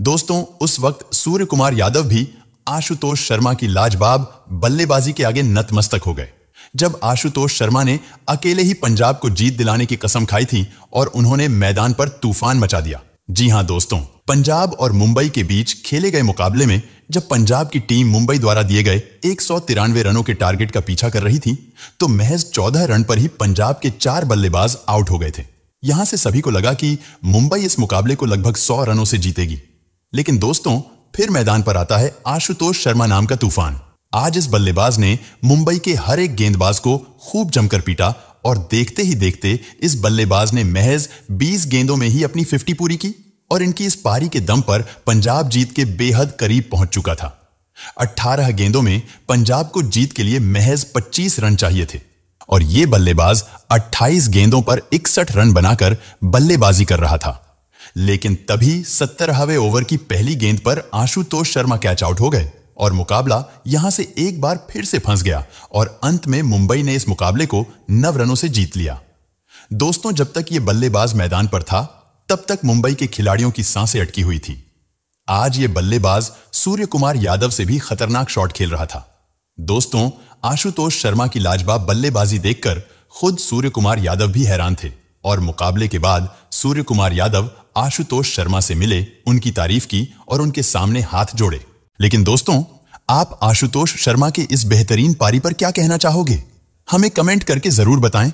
दोस्तों, उस वक्त सूर्य कुमार यादव भी आशुतोष शर्मा की लाजवाब बल्लेबाजी के आगे नतमस्तक हो गए। जब आशुतोष शर्मा ने अकेले ही पंजाब को जीत दिलाने की कसम खाई थी और उन्होंने मैदान पर तूफान मचा दिया। जी हां दोस्तों, पंजाब और मुंबई के बीच खेले गए मुकाबले में जब पंजाब की टीम मुंबई द्वारा दिए गए 193 रनों के टारगेट का पीछा कर रही थी तो महज 14 रन पर ही पंजाब के 4 बल्लेबाज आउट हो गए थे। यहां से सभी को लगा कि मुंबई इस मुकाबले को लगभग 100 रनों से जीतेगी, लेकिन दोस्तों फिर मैदान पर आता है आशुतोष शर्मा नाम का तूफान। आज इस बल्लेबाज ने मुंबई के हर एक गेंदबाज को खूब जमकर पीटा और देखते ही देखते इस बल्लेबाज ने महज 20 गेंदों में ही अपनी 50 पूरी की और इनकी इस पारी के दम पर पंजाब जीत के बेहद करीब पहुंच चुका था। 18 गेंदों में पंजाब को जीत के लिए महज 25 रन चाहिए थे और ये बल्लेबाज 28 गेंदों पर 61 रन बनाकर बल्लेबाजी कर रहा था, लेकिन तभी 17वें ओवर की पहली गेंद पर आशुतोष शर्मा कैच आउट हो गए और मुकाबला यहां से एक बार फिर से फंस गया और अंत में मुंबई ने इस मुकाबले को 9 रनों से जीत लिया। दोस्तों, जब तक ये बल्लेबाज मैदान पर था तब तक मुंबई के खिलाड़ियों की सांसें अटकी हुई थी। आज ये बल्लेबाज सूर्य कुमार यादव से भी खतरनाक शॉट खेल रहा था। दोस्तों, आशुतोष शर्मा की लाजवाब बल्लेबाजी देखकर खुद सूर्य कुमार यादव भी हैरान थे और मुकाबले के बाद सूर्य कुमार यादव आशुतोष शर्मा से मिले, उनकी तारीफ की और उनके सामने हाथ जोड़े। लेकिन दोस्तों, आप आशुतोष शर्मा के इस बेहतरीन पारी पर क्या कहना चाहोगे? हमें कमेंट करके जरूर बताएं।